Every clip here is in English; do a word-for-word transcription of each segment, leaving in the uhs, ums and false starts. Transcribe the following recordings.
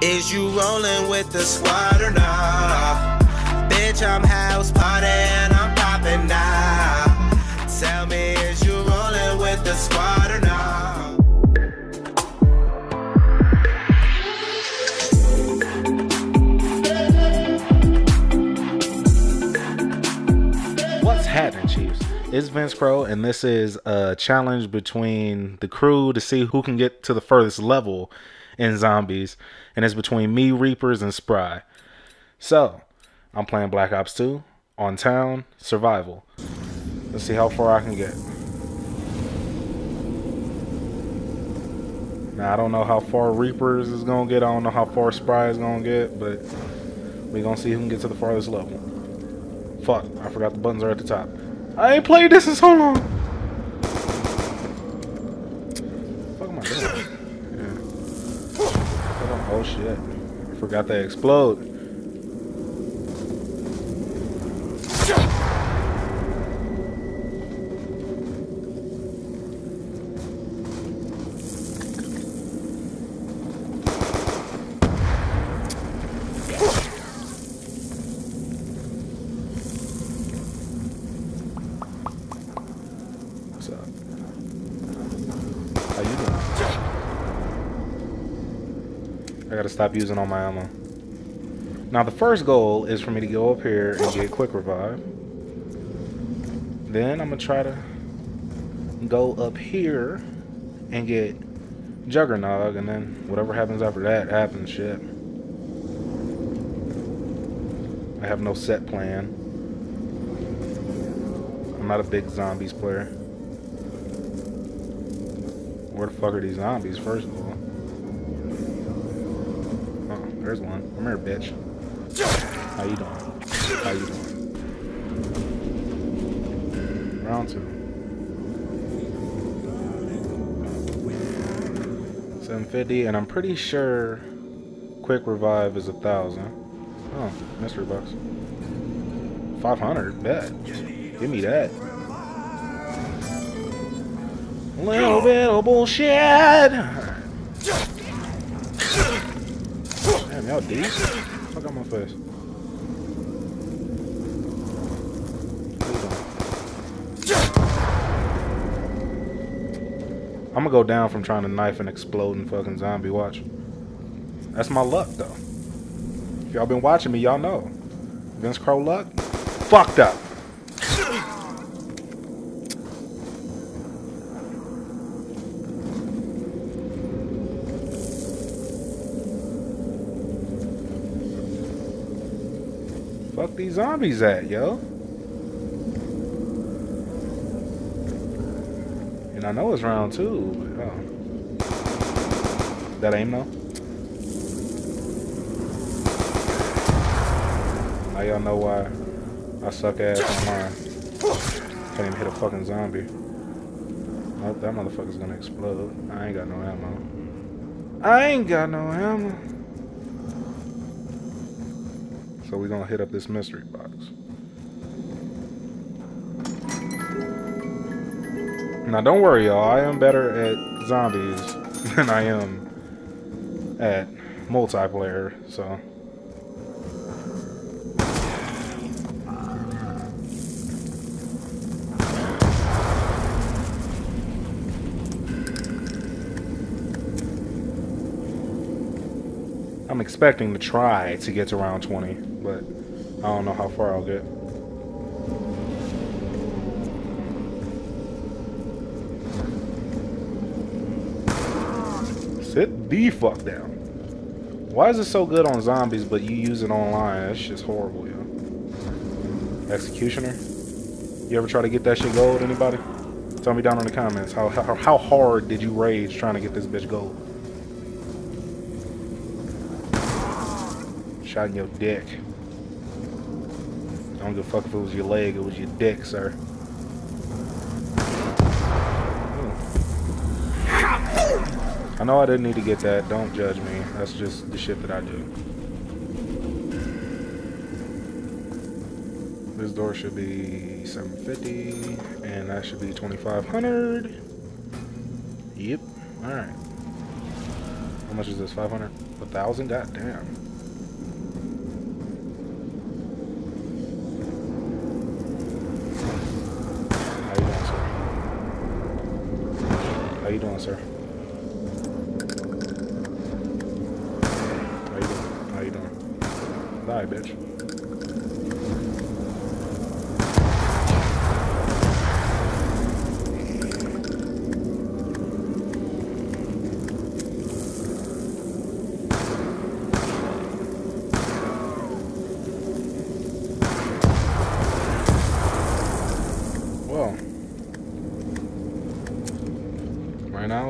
Is you rolling with the squad or not? Bitch, I'm house party and I'm popping now. Tell me, is you rolling with the squad or not? What's happening, Chiefs? It's Vince Krow, and this is a challenge between the crew to see who can get to the furthest level in zombies, and it's between me, Reapers, and Spry. So I'm playing Black Ops two on town survival. Let's see how far I can get. Now I don't know how far Reapers is gonna get. I don't know how far Spry is gonna get, but we gonna see who can get to the farthest level. Fuck, I forgot the buttons are at the top. I ain't played this in so long. What the fuck am I doing? Oh shit, I forgot they explode. What's up? How you doing? I gotta stop using all my ammo. Now the first goal is for me to go up here and get Quick Revive. Then I'm gonna try to go up here and get Juggernog, and then whatever happens after that happens, shit. I have no set plan. I'm not a big zombies player. Where the fuck are these zombies, first of all? There's one. Come here, bitch. How you doing? How you doing? Round two. seven fifty, and I'm pretty sure Quick Revive is a thousand. Oh, mystery box. five hundred, bet. Give me that. Little bit of bullshit. Y'all deep? Fuck out my face. I'm gonna go down from trying to knife and explode and fucking zombie watch. That's my luck though. If y'all been watching me, y'all know. Vince Krow luck? Fucked up. Fuck these zombies at, yo. And I know it's round two, but oh. That aim though? Now y'all know why I suck ass online. Can't even hit a fucking zombie. Nope, that motherfucker's gonna explode. I ain't got no ammo. I ain't got no ammo. So we're gonna hit up this mystery box. Now don't worry, y'all, I am better at zombies than I am at multiplayer, so. I'm expecting to try to get to round twenty, but I don't know how far I'll get. Sit the fuck down. Why is it so good on zombies, but you use it online? That's just horrible, yo. Executioner? You ever try to get that shit gold, anybody? Tell me down in the comments, how, how, how hard did you rage trying to get this bitch gold? Shot in your dick. I don't give a fuck if it was your leg, it was your dick, sir. Ooh. I know I didn't need to get that, don't judge me. That's just the shit that I do. This door should be seven fifty, and that should be twenty-five hundred. Yep, alright. How much is this? five hundred? a thousand? God damn. How you doing, sir? How you doing, sir? How you doing? How you doing? Die, bitch.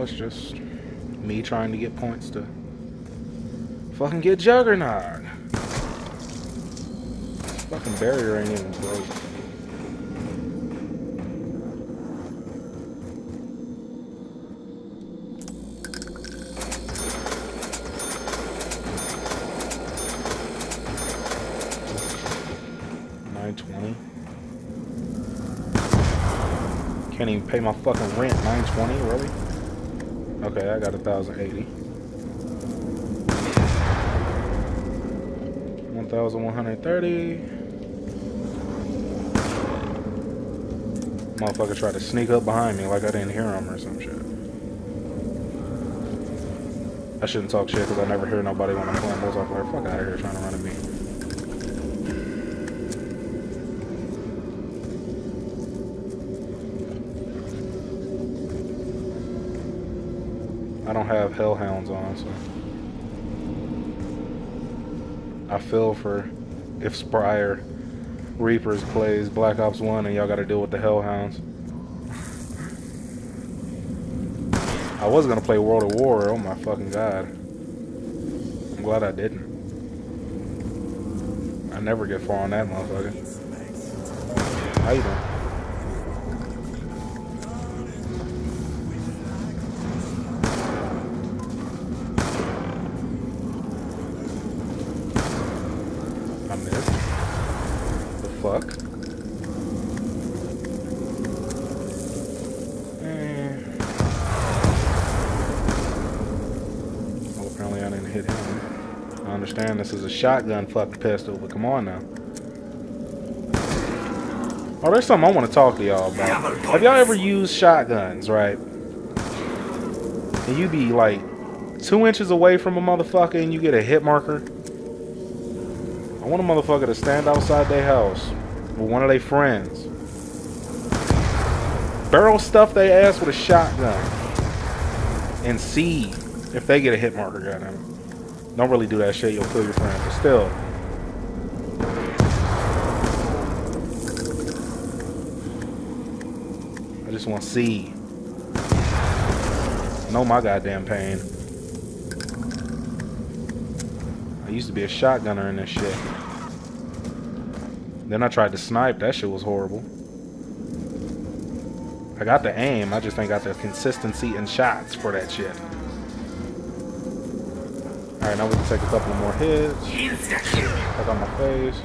It's just me trying to get points to fucking get Juggernog. This fucking barrier ain't even broke. nine twenty. Can't even pay my fucking rent. nine twenty, really? Okay, I got a thousand eighty. One thousand one hundred thirty. Motherfucker tried to sneak up behind me like I didn't hear him or some shit. I shouldn't talk shit because I never hear nobody when I'm playing those off there. Fuck out of here trying to run at me. I don't have Hellhounds on, so I feel for if Spryr Reapers plays Black Ops one and y'all gotta deal with the Hellhounds. I was gonna play World at War, oh my fucking god. I'm glad I didn't. I never get far on that motherfucker. How you doing? This is a shotgun fucking pistol, but come on now. Oh, there's something I want to talk to y'all about. Have y'all ever used shotguns, right? And you be like two inches away from a motherfucker and you get a hit marker? I want a motherfucker to stand outside their house with one of their friends. Barrel stuff their ass with a shotgun. And see if they get a hit marker, goddamn. Don't really do that shit, you'll kill your friend, but still. I just want to see. I know my goddamn pain. I used to be a shotgunner in this shit. Then I tried to snipe, that shit was horrible. I got the aim, I just ain't got the consistency in shots for that shit. Alright, now we can take a couple more hits. I got my face.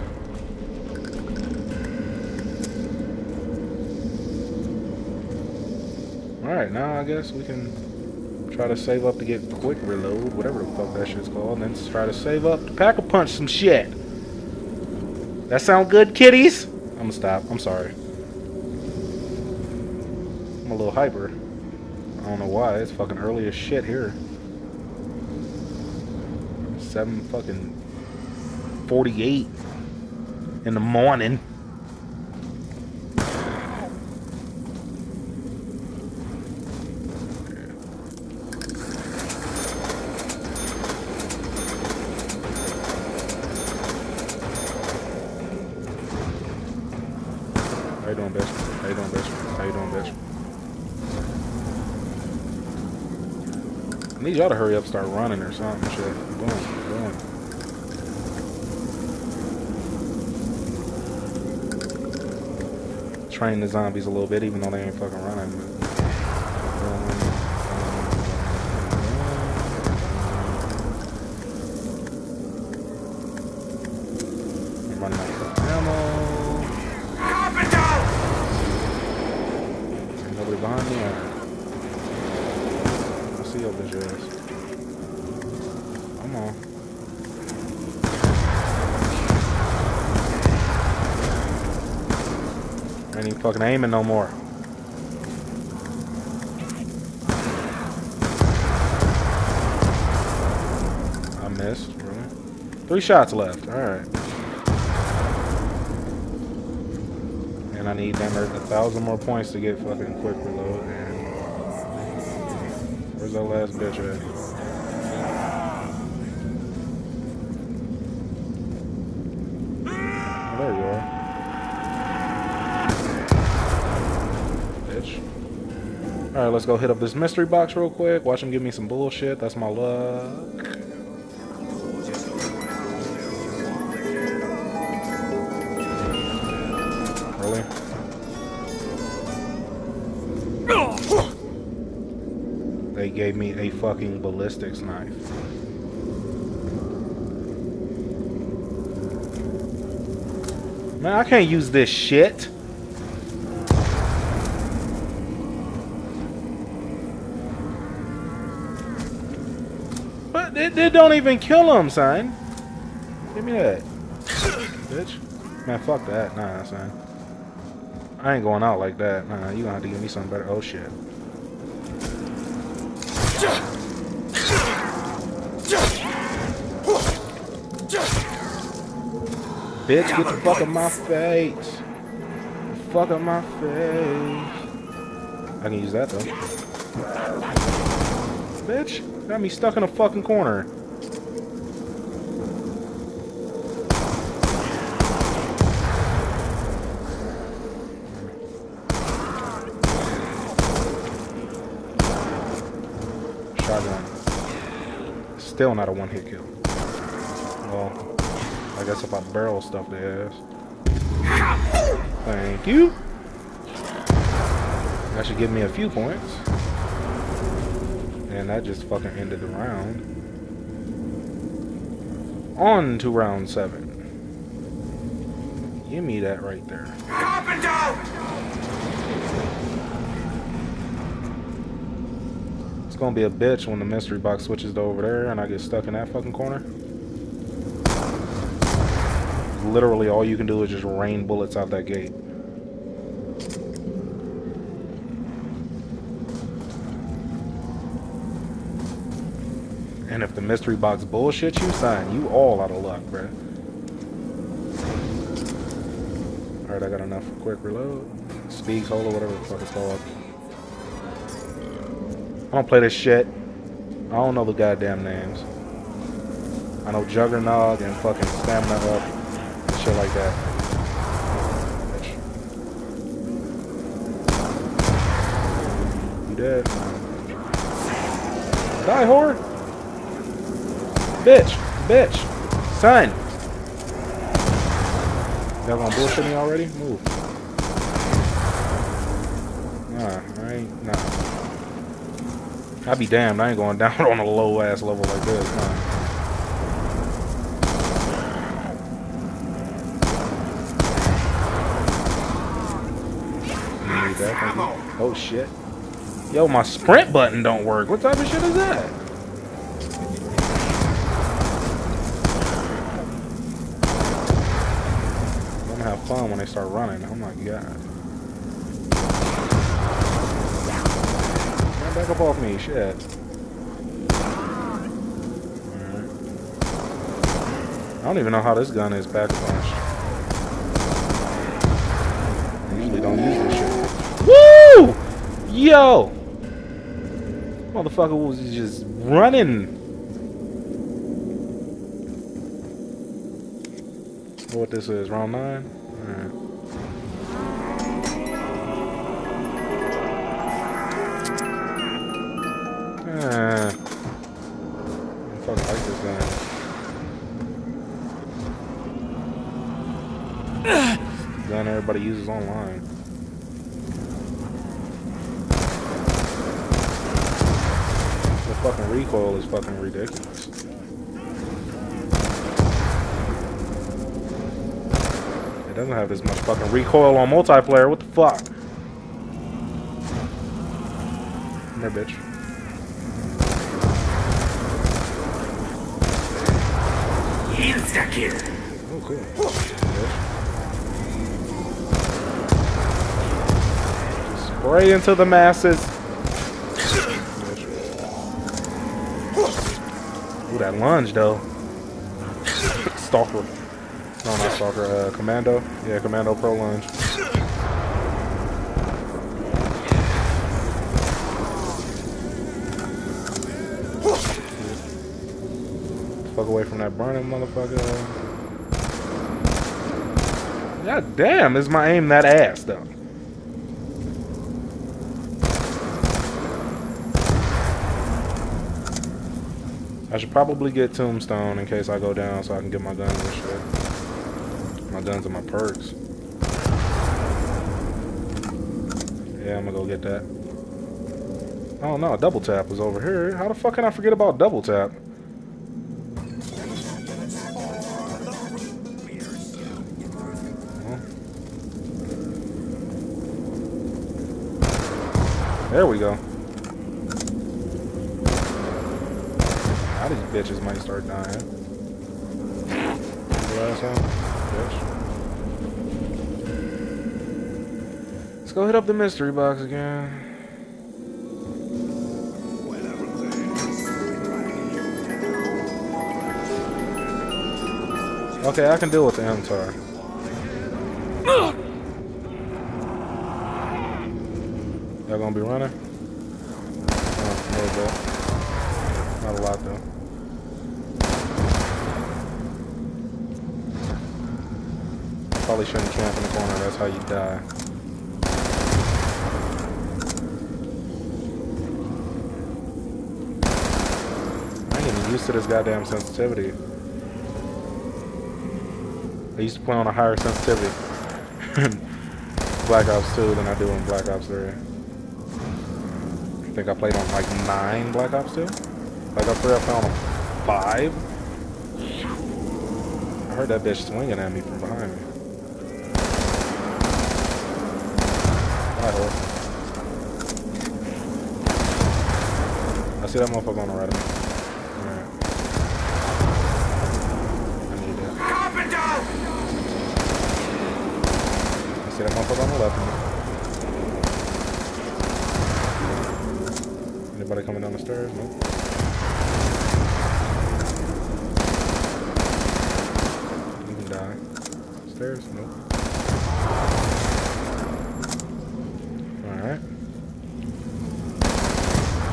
Alright, now I guess we can try to save up to get Quick Reload, whatever the fuck that shit's called, and then try to save up to Pack-a-Punch some shit. That sound good, kitties? I'm gonna stop. I'm sorry. I'm a little hyper. I don't know why. It's fucking early as shit here. Seven fucking forty-eight in the morning. How you doing, bitch? How you doing, bitch? How you doing, bitch? I need y'all to hurry up, start running or something, shit. Boom. Train the zombies a little bit, even though they ain't fucking running. I'm running out of ammo. Ain't nobody behind me. I see your bitch ass. I ain't even fucking aiming no more. I missed. Really? Three shots left. Alright. And I need damn near a thousand more points to get fucking quick reload. And where's that last bitch at? Alright, let's go hit up this mystery box real quick. Watch him give me some bullshit. That's my luck. Really? They gave me a fucking ballistics knife. Man, I can't use this shit. It, it don't even kill him, son. Give me that. Bitch. Man, fuck that. Nah, son. I ain't going out like that. Nah, you gonna have to give me something better. Oh, shit. Bitch, get the fuck out my face. Fuck out my face. I can use that, though. Bitch. Got me stuck in a fucking corner. Shotgun. Still not a one-hit kill. Well, I guess if I barrel stuff their ass. Thank you. That should give me a few points. And that just fucking ended the round. On to round seven. Give me that right there. It's gonna be a bitch when the mystery box switches to over there and I get stuck in that fucking corner. Literally all you can do is just rain bullets out that gate. And if the mystery box bullshit you, sign, you all out of luck, bruh. Alright, I got enough for quick reload. Speed Cola, whatever the fuck it's called. I don't play this shit. I don't know the goddamn names. I know Juggernog and fucking Stamina Up and shit like that. You dead? Die, whore! Bitch, bitch, son. Y'all gonna bullshit me already? Move. Nah, I ain't, nah. I be damned, I ain't going down on a low ass level like this, huh? Need that, thank you. Oh shit. Yo, my sprint button don't work. What type of shit is that? Have fun when they start running. Oh my god. Back up off me, shit. Alright. I don't even know how this gun is Pack-a-Punch. I usually don't use this shit. Woo! Yo! Motherfucker was just running. What this is, round nine? Alright. Uh, I fucking like this gun. Gun everybody uses online. The fucking recoil is fucking ridiculous. Doesn't have as much fucking recoil on multiplayer. What the fuck? Come here, bitch. Insta-kill. Okay. Oh, Spray into the masses. Ooh, that lunge though. Stalker. No, not Stalker. Uh, Commando. Yeah, Commando Pro lunge. Fuck away from that burning motherfucker. God damn, is my aim that ass though? I should probably get Tombstone in case I go down so I can get my guns and shit. My guns and my perks. Yeah, I'm gonna go get that. Oh no, Double Tap was over here. How the fuck can I forget about Double Tap? There we go. Now these bitches might start dying. Last time, bitch. Let's go hit up the mystery box again. Okay, I can deal with the M TAR. Y'all gonna be running? Oh, a little bit. Not a lot though. Probably shouldn't camp in the corner, that's how you die. I ain't even used to this goddamn sensitivity. I used to play on a higher sensitivity in Black Ops two than I do in Black Ops three. I think I played on like nine Black Ops two. Black Ops three I found on five. I heard that bitch swinging at me from behind me. Hi, horse. I see that motherfucker on the right of me. Alright. I need that. I see that motherfucker on the left of me. Anybody coming down the stairs? Nope. You can die. Stairs? Nope. Alright.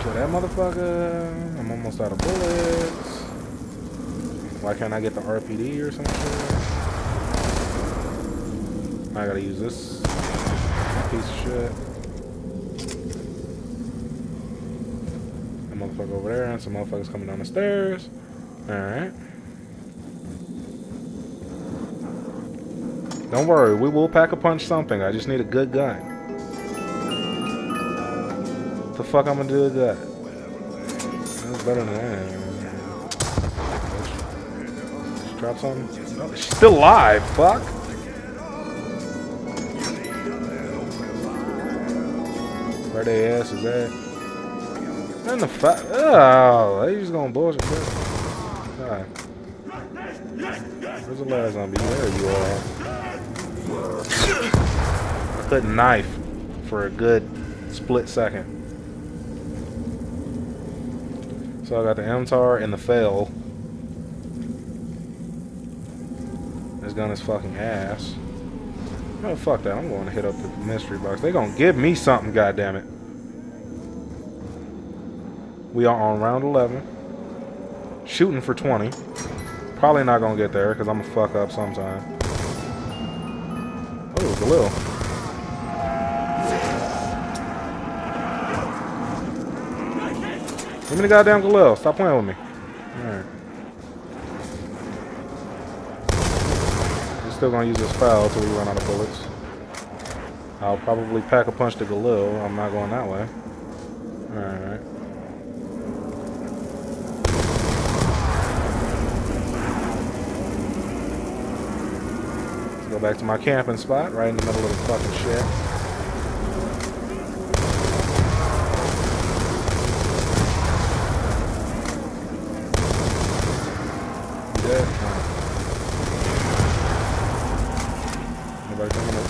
Kill that motherfucker. I'm almost out of bullets. Why can't I get the R P D or some shit? I gotta use this piece of shit. Motherfucker over there, and some motherfuckers coming down the stairs. Alright. Don't worry, we will pack-a-punch something. I just need a good gun. What the fuck I'm gonna do with that? That's better than that. She dropped something? No, she's still alive, fuck! Where they ass is at? In the fuck? Oh, they just gonna bullshit. Alright. Where's the last zombie? There you are. I couldn't knife for a good split second. So I got the M TAR and the fail. This gun is fucking ass. Oh, fuck that. I'm going to hit up the mystery box. They gonna give me something, goddammit. We are on round eleven. Shooting for twenty. Probably not going to get there because I'm going to fuck up sometime. Oh, Galil. Give me the goddamn Galil. Stop playing with me. Alright. We're still going to use this foul until we run out of bullets. I'll probably pack a punch to Galil. I'm not going that way. Alright. Go back to my camping spot, right in the middle of the fucking shit. You dead? No. Nobody coming up.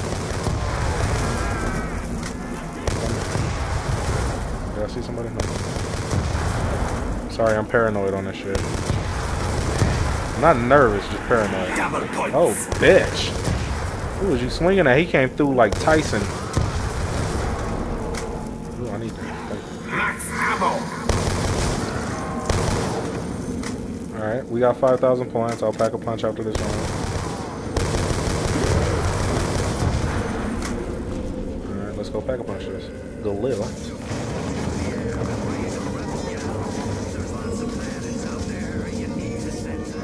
Come Sorry, I'm paranoid on this shit. I'm not nervous, just paranoid. Oh, bitch. Who was you swinging at? He came through like Tyson. Ooh, I need that. Alright, we got five thousand points. I'll pack a punch after this one. Alright, let's go pack a punch this. Galil.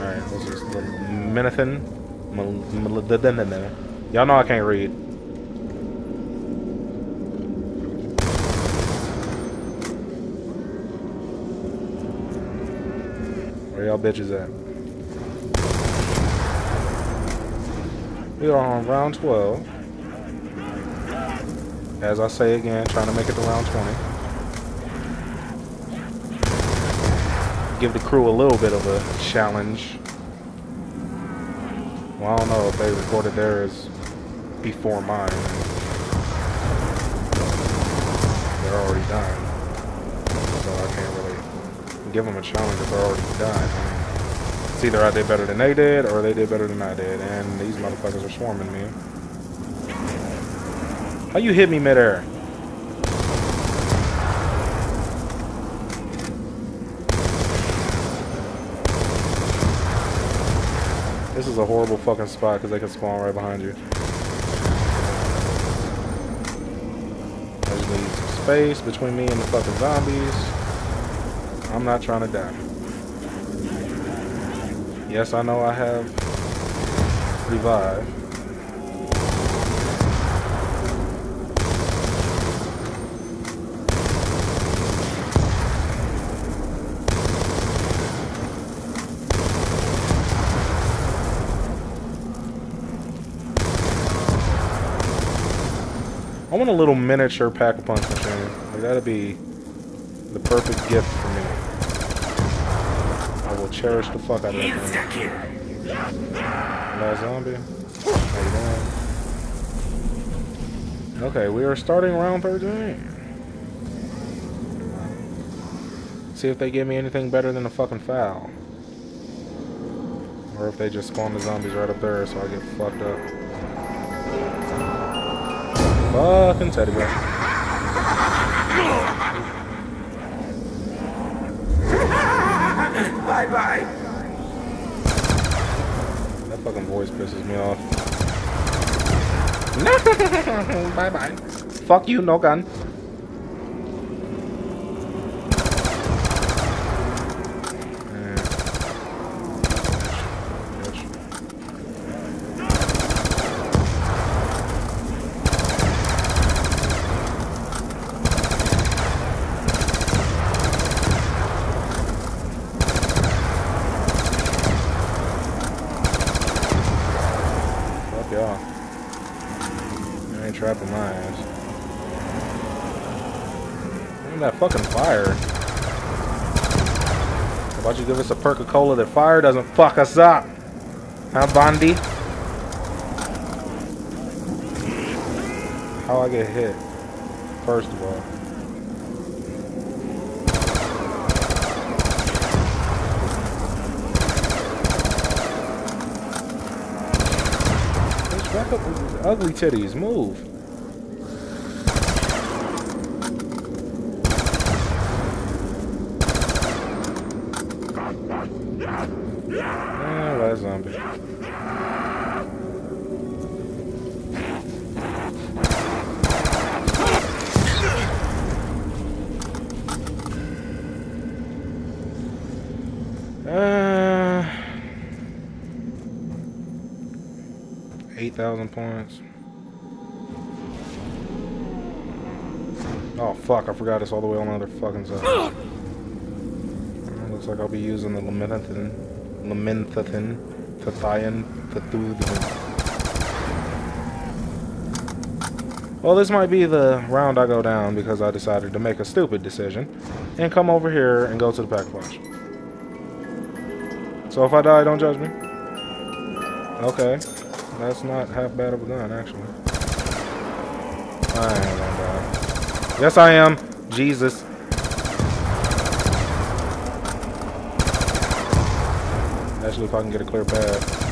Alright, what's this? Minathan? Y'all know I can't read. Where y'all bitches at? We are on round twelve. As I say again, trying to make it to round twenty. Give the crew a little bit of a challenge. Well, I don't know if they recorded theirs before mine. They're already dying, so I can't really give them a challenge if they're already dying. It's either I did better than they did, or they did better than I did, and these motherfuckers are swarming me. How you hit me midair? This is a horrible fucking spot because they can spawn right behind you. I just need some space between me and the fucking zombies. I'm not trying to die. Yes, I know I have revive. I want a little miniature Pack-a-Punch machine. Like, that'd be the perfect gift for me. I will cherish the fuck out of that thing. Last zombie. How you doing? Okay, we are starting round thirteen. See if they give me anything better than a fucking foul. Or if they just spawn the zombies right up there so I get fucked up. Fucking teddy bear. Bye bye. That fucking voice pisses me off. No. Bye bye. Fuck you, no gun. Fucking fire. How about you give us a Perk-a-Cola that fire doesn't fuck us up? Huh, Bondi? How I get hit? First of all. Just back up with these ugly titties. Move. eight thousand points. Oh fuck, I forgot it's all the way on the other fucking side. Looks like I'll be using the Lamenthin. Lamenthin. Tathian. Tathudin. Well, this might be the round I go down because I decided to make a stupid decision and come over here and go to the Pack-a-Punch. So if I die, don't judge me. Okay. That's not half bad of a gun, actually. I ain't gonna die. Yes, I am. Jesus. Let's see if I can get a clear path.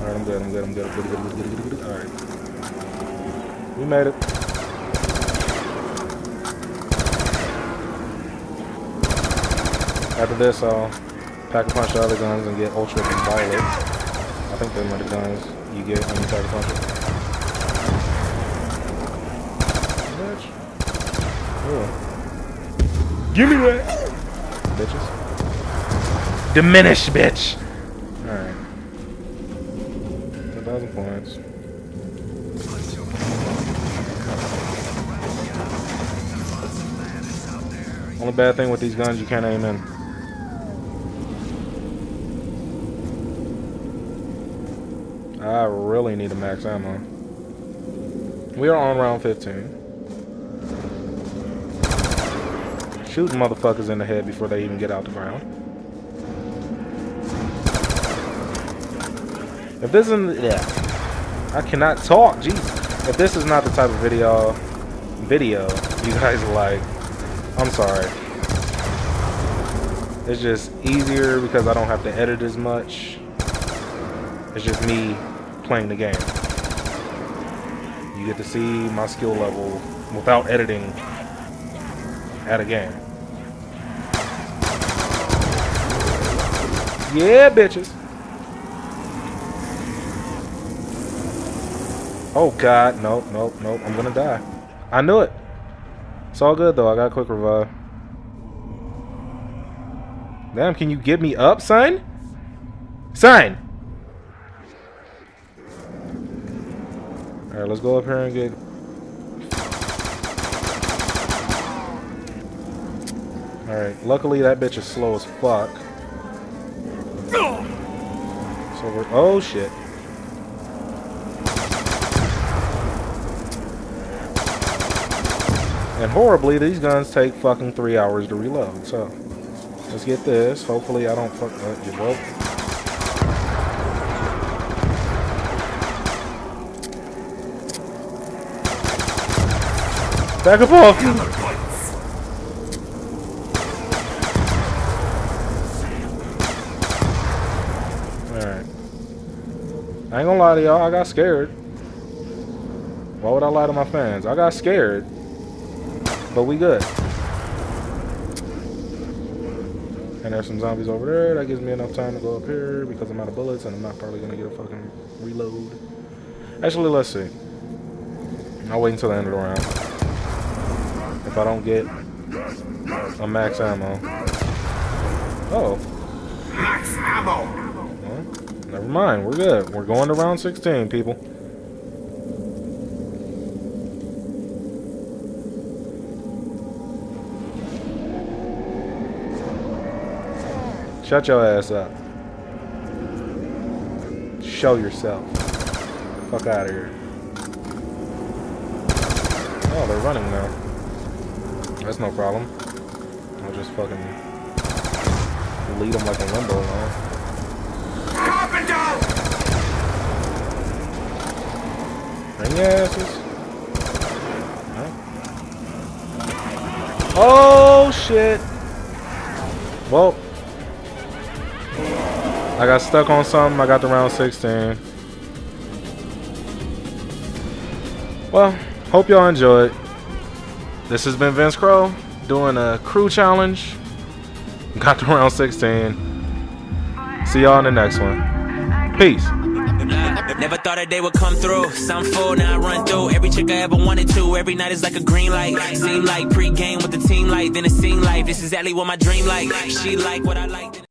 Alright, I'm good, I'm good, I'm good, I'm good, I'm good, I'm good, good, good. Alright. We made it. After this, I'll pack-a-punch the other guns and get ultra and violet. I think those are the guns you get when you pack-a-punch it. Give me that, bitches. Diminish, bitch. All right. A thousand points. Only bad thing with these guns, you can't aim in. I really need a max ammo. We are on round fifteen. Shooting motherfuckers in the head before they even get out the ground. If this isn't, yeah, I cannot talk. Jeez, if this is not the type of video, video you guys like, I'm sorry. It's just easier because I don't have to edit as much. It's just me playing the game. You get to see my skill level without editing at a game. Yeah, bitches. Oh, God. Nope, nope, nope. I'm gonna die. I knew it. It's all good, though. I got a quick revive. Damn, can you get me up, son? Son! Alright, let's go up here and get... Alright, luckily that bitch is slow as fuck. So we're... Oh, shit. And horribly, these guns take fucking three hours to reload, so... Let's get this. Hopefully I don't fuck up your boat. Back up off! I ain't gonna lie to y'all, I got scared. Why would I lie to my fans? I got scared. But we good. And there's some zombies over there. That gives me enough time to go up here because I'm out of bullets and I'm not probably gonna get a fucking reload. Actually, let's see. I'll wait until the end of the round. If I don't get a max ammo. Oh. Max ammo! Never mind, we're good. We're going to round sixteen, people. Shut your ass up. Show yourself. Fuck out of here. Oh, they're running now. That's no problem. I'll just fucking lead them like a limbo now. Bring your asses. Oh shit. Well, I got stuck on something. I got to round sixteen. Well, hope y'all enjoyed. This has been Vince Krow doing a krew challenge. Got to round sixteen. See y'all in the next one. Peace. Never thought a day would come through. Some fool, now I run through. Every chick I ever wanted to. Every night is like a green light. Seem like pre-game with the team light. Then it seemed like this is exactly what my dream like. She like what I like.